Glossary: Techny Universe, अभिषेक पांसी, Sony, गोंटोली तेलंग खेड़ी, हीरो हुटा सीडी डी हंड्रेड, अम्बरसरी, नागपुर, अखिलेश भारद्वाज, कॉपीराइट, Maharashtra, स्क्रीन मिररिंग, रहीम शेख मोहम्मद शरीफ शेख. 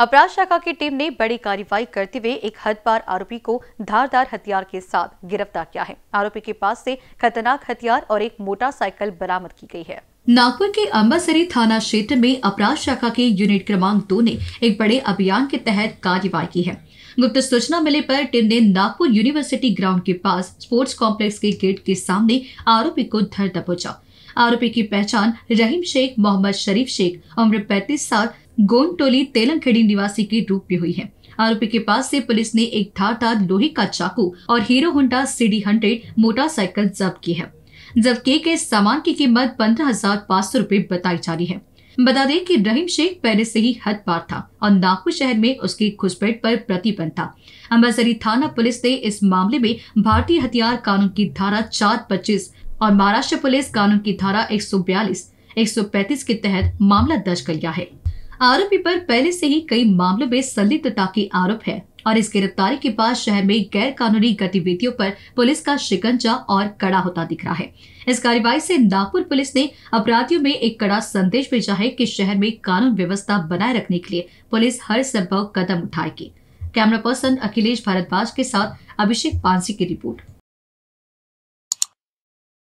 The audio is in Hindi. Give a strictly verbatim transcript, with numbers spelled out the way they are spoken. अपराध शाखा की टीम ने बड़ी कार्रवाई करते हुए एक हदपार आरोपी को धारदार हथियार के साथ गिरफ्तार किया है। आरोपी के पास से खतरनाक हथियार और एक मोटरसाइकिल बरामद की गई है। नागपुर के अम्बरसरी थाना क्षेत्र में अपराध शाखा के यूनिट क्रमांक दो ने एक बड़े अभियान के तहत कार्रवाई की है। गुप्त सूचना मिले पर टीम ने नागपुर यूनिवर्सिटी ग्राउंड के पास स्पोर्ट्स कॉम्प्लेक्स के गेट के सामने आरोपी को धर दबोचा। आरोपी की पहचान रहीम शेख मोहम्मद शरीफ शेख उम्र पैंतीस साल गोंटोली तेलंग खेड़ी निवासी के रूप में हुई है। आरोपी के पास से पुलिस ने एक धारदार लोहे का चाकू और हीरो हुटा सीडी डी हंड्रेड motorcycle जब्त की है, जबकि के सामान की कीमत पंद्रह हजार पाँच सौ रूपए बताई जा रही है। बता दें कि रहीम शेख पहले से ही हदपार था और नागपुर शहर में उसकी घुसपैठ पर प्रतिबंध था। अम्बरसरी थाना पुलिस ने इस मामले में भारतीय हथियार कानून की धारा चार सौ पच्चीस और महाराष्ट्र पुलिस कानून की धारा एक सौ बयालीस, एक सौ पैंतीस के तहत मामला दर्ज कर लिया है। आरोपी पर पहले से ही कई मामलों में संलिप्तता के आरोप है और इस गिरफ्तारी के बाद शहर में गैर कानूनी गतिविधियों पर पुलिस का शिकंजा और कड़ा होता दिख रहा है। इस कार्रवाई से नागपुर पुलिस ने अपराधियों में एक कड़ा संदेश भेजा है कि शहर में कानून व्यवस्था बनाए रखने के लिए पुलिस हर संभव कदम उठाएगी। कैमरा पर्सन अखिलेश भारद्वाज के साथ अभिषेक पांसी की रिपोर्ट।